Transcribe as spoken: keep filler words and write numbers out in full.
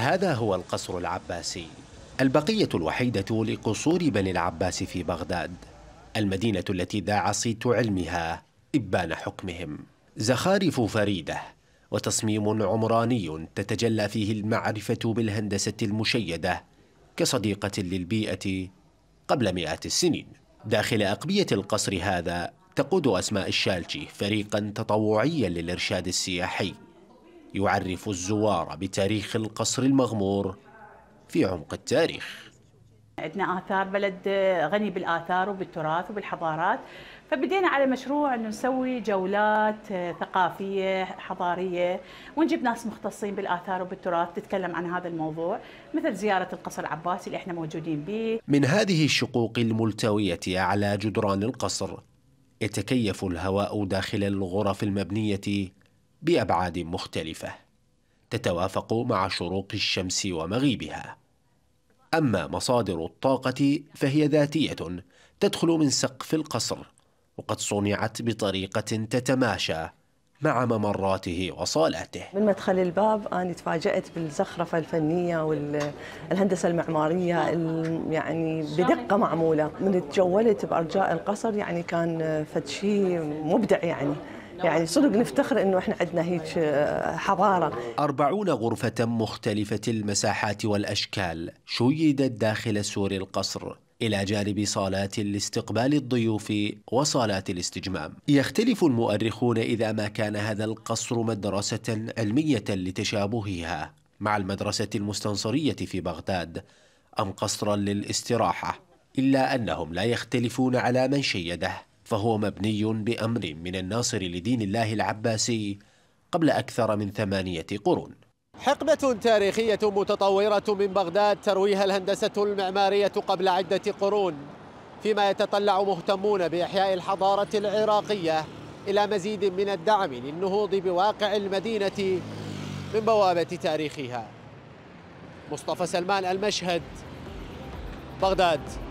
هذا هو القصر العباسي، البقية الوحيدة لقصور بني العباس في بغداد، المدينة التي ذاع صيت علمها إبان حكمهم. زخارف فريدة وتصميم عمراني تتجلى فيه المعرفة بالهندسة المشيدة كصديقة للبيئة قبل مئات السنين. داخل أقبية القصر هذا تقود أسماء الشالجي فريقا تطوعيا للإرشاد السياحي يعرف الزوار بتاريخ القصر المغمور في عمق التاريخ. عندنا آثار، بلد غني بالآثار وبالتراث وبالحضارات، فبدينا على مشروع أنه نسوي جولات ثقافية حضارية ونجيب ناس مختصين بالآثار وبالتراث تتكلم عن هذا الموضوع، مثل زيارة القصر العباسي اللي احنا موجودين به. من هذه الشقوق الملتوية على جدران القصر يتكيف الهواء داخل الغرف المبنية بأبعاد مختلفة تتوافق مع شروق الشمس ومغيبها. أما مصادر الطاقة فهي ذاتية تدخل من سقف القصر، وقد صنعت بطريقة تتماشى مع ممراته وصالاته. من مدخل الباب أنا تفاجأت بالزخرفة الفنية والهندسة المعمارية يعني بدقة معمولة. من تجولت بأرجاء القصر يعني كان فد شيء مبدع، يعني يعني صدق نفتخر انه احنا عندنا هيك حضاره. أربعون غرفة مختلفة المساحات والاشكال شيدت داخل سور القصر الى جانب صالات لاستقبال الضيوف وصالات الاستجمام. يختلف المؤرخون اذا ما كان هذا القصر مدرسة علمية لتشابهها مع المدرسة المستنصرية في بغداد ام قصرا للاستراحة، الا انهم لا يختلفون على من شيده، فهو مبني بأمر من الناصر لدين الله العباسي قبل أكثر من ثمانية قرون. حقبة تاريخية متطورة من بغداد ترويها الهندسة المعمارية قبل عدة قرون، فيما يتطلع مهتمون بإحياء الحضارة العراقية إلى مزيد من الدعم للنهوض بواقع المدينة من بوابة تاريخها. مصطفى سلمان، المشهد، بغداد.